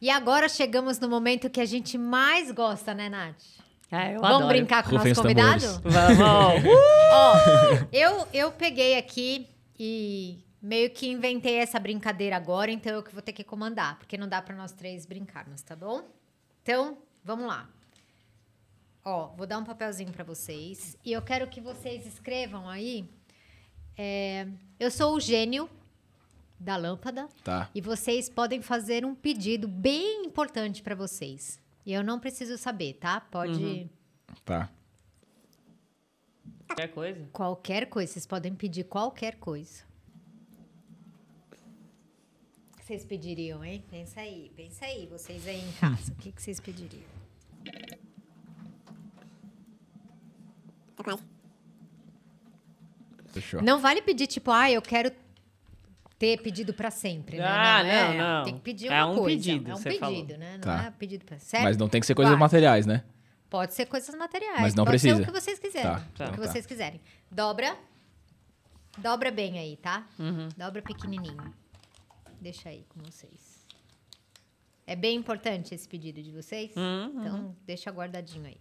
E agora chegamos no momento que a gente mais gosta, né, Nath? Ah, eu Vamos adoro. Brincar com o nosso convidado? Vamos! Ó, eu peguei aqui e meio que inventei essa brincadeira agora, então eu que vou ter que comandar, porque não dá para nós três brincarmos, tá bom? Então, vamos lá. Ó, vou dar um papelzinho para vocês e eu quero que vocês escrevam aí. Eu sou o gênio da lâmpada, tá. E vocês podem fazer um pedido bem importante para vocês. E eu não preciso saber, tá? Pode... Uhum. Tá. Qualquer coisa? Qualquer coisa. Vocês podem pedir qualquer coisa. O que vocês pediriam, hein? Pensa aí. Pensa aí, vocês aí em casa. O que vocês pediriam? Tô quase. Fechou. Não vale pedir, tipo, ah, eu quero... ter pedido pra sempre, né? Ah, não. Tem que pedir uma coisa. Pedido, é um pedido, falou. Né? Não tá. É pedido pra sempre. Mas não tem que ser coisas materiais, né? Pode ser coisas materiais. Mas não pode precisa. Ser o que vocês quiserem. Tá. Então, o que vocês quiserem. Dobra. Dobra bem aí, tá? Uhum. Dobra pequenininho. Deixa aí com vocês. É bem importante esse pedido de vocês? Uhum. Então, deixa guardadinho aí.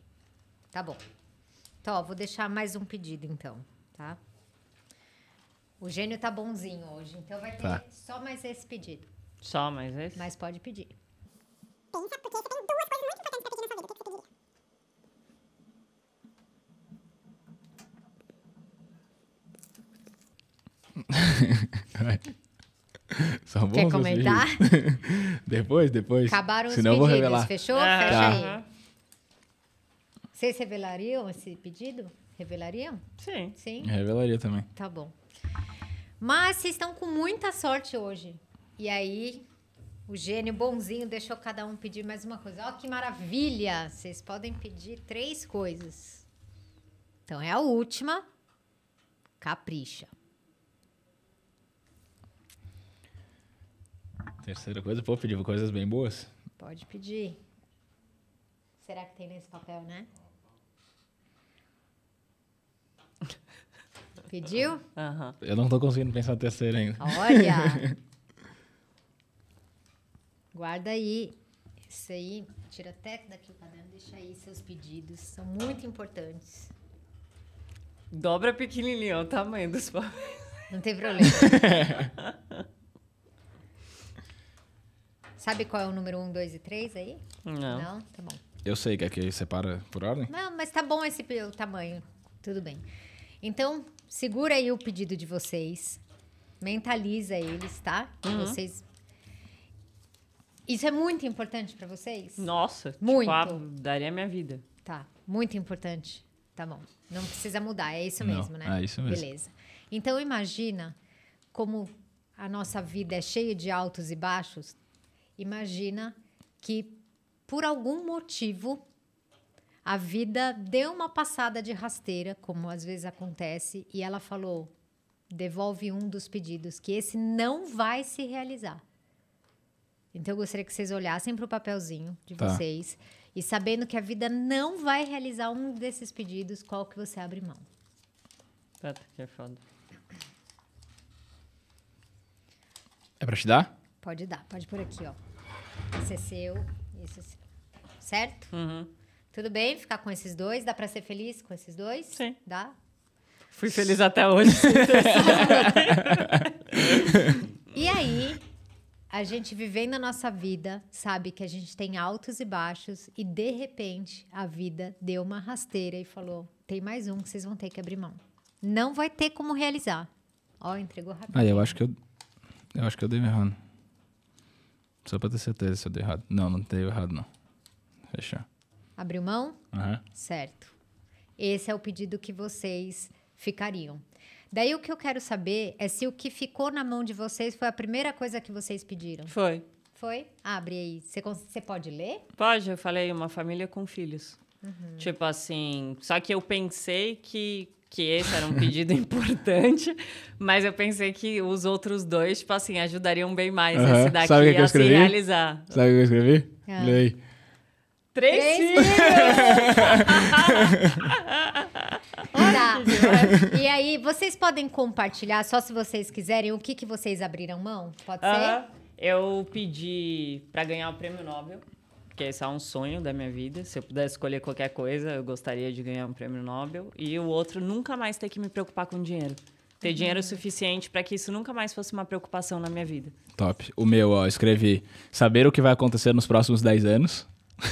Tá bom. Então, ó, vou deixar mais um pedido, então. Tá? O gênio tá bonzinho hoje, então vai ter só mais esse pedido. Só mais esse? Mas pode pedir. Pensa, porque você tem duas coisas muito importantes pra pedir na sua vida. O que você pediria? São bons. Quer comentar? Depois. Acabaram os pedidos, vou revelar. Fechou? Fecha aí. Vocês revelariam esse pedido? Revelariam? Sim. Sim? Revelaria também. Tá bom. Mas vocês estão com muita sorte hoje. E aí, o gênio bonzinho deixou cada um pedir mais uma coisa. Ó, que maravilha! Vocês podem pedir 3 coisas. Então, é a última. Capricha. Terceira coisa, pô, pedir coisas bem boas. Pode pedir. Será que tem nesse papel, né? Pediu? Uhum. Eu não tô conseguindo pensar no terceiro ainda. Olha! Guarda aí. Isso aí, tira até daqui o caderno, deixa aí seus pedidos. São muito importantes. Dobra pequenininho, o tamanho dos papéis. Não tem problema. Sabe qual é o número 1, 2 e 3 aí? Não. Não? Tá bom. Eu sei que aqui separa por ordem. Não, mas tá bom esse o tamanho. Tudo bem. Então, segura aí o pedido de vocês. Mentaliza eles, tá? Uhum. Vocês... Isso é muito importante pra vocês? Nossa, muito. Tipo, daria a minha vida. Tá, muito importante. Tá bom. Não precisa mudar, é isso mesmo, né? É isso mesmo. Beleza. Então, imagina como a nossa vida é cheia de altos e baixos. Imagina que, por algum motivo... A vida deu uma passada de rasteira, como às vezes acontece, e ela falou, devolve um dos pedidos, que esse não vai se realizar. Então, eu gostaria que vocês olhassem para o papelzinho de vocês e sabendo que a vida não vai realizar um desses pedidos, qual que você abre mão? Pera, que é foda. É para te dar? Pode dar, pode por aqui, ó. Esse é seu, esse é seu. Certo? Uhum. Tudo bem ficar com esses dois? Dá pra ser feliz com esses dois? Sim. Dá? Fui feliz até hoje. E aí, a gente vivendo a nossa vida, sabe que a gente tem altos e baixos e, de repente, a vida deu uma rasteira e falou, tem mais um que vocês vão ter que abrir mão. Não vai ter como realizar. Ó, entregou rapidinho. Aí, eu acho que eu dei errado. Só pra ter certeza se eu dei errado. Não dei errado, não. Fechar. Abriu mão? Uhum. Certo. Esse é o pedido que vocês ficariam. Daí o que eu quero saber é se o que ficou na mão de vocês foi a primeira coisa que vocês pediram. Foi. Foi? Abre aí. Você pode ler? Pode. Eu falei uma família com filhos. Uhum. Tipo assim... Só que eu pensei que esse era um pedido importante, mas eu pensei que os outros dois, tipo assim, ajudariam bem mais esse daqui a se realizar. Sabe o que eu escrevi? Lê aí. 3 filhos! Tá. E aí, vocês podem compartilhar, só se vocês quiserem, o que vocês abriram mão? Pode ser? Eu pedi para ganhar o Prêmio Nobel, que esse é um sonho da minha vida. Se eu pudesse escolher qualquer coisa, eu gostaria de ganhar um Prêmio Nobel. E o outro, nunca mais ter que me preocupar com dinheiro. Ter dinheiro suficiente para que isso nunca mais fosse uma preocupação na minha vida. Top. O meu, ó, escrevi saber o que vai acontecer nos próximos 10 anos.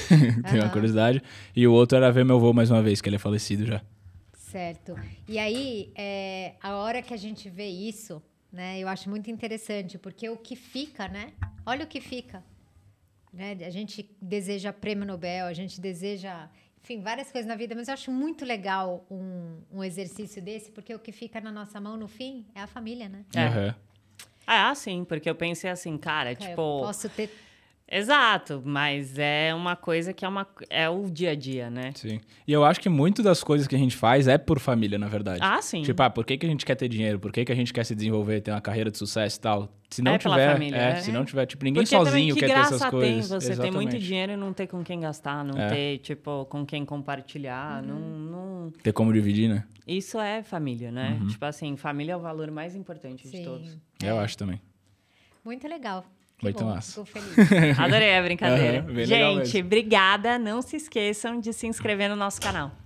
Tem uma curiosidade. E o outro era ver meu avô mais uma vez, que ele é falecido já. Certo. E aí, a hora que a gente vê isso, né, eu acho muito interessante, porque o que fica, né? Olha o que fica. Né? A gente deseja prêmio Nobel, a gente deseja... Enfim, várias coisas na vida, mas eu acho muito legal um exercício desse, porque o que fica na nossa mão, no fim, é a família, né? É. Uhum. Ah, sim, porque eu pensei assim, cara, tipo... Eu posso ter... Exato, mas é uma coisa que é o dia a dia, né? Sim. E eu acho que muito das coisas que a gente faz é por família, na verdade. Ah, sim. Tipo, por que a gente quer ter dinheiro? Por que a gente quer se desenvolver, ter uma carreira de sucesso e tal? Se não tiver, pela família, se não tiver, tipo, ninguém porque sozinho quer ter essas coisas. Você Exatamente. Tem muito dinheiro e não ter com quem gastar, não ter, tipo, com quem compartilhar, não... Ter como dividir, né? Isso é família, né? Uhum. Tipo assim, família é o valor mais importante de todos. Eu acho também. Muito legal. Muito massa. Adorei a brincadeira. Gente, obrigada. Não se esqueçam de se inscrever no nosso canal.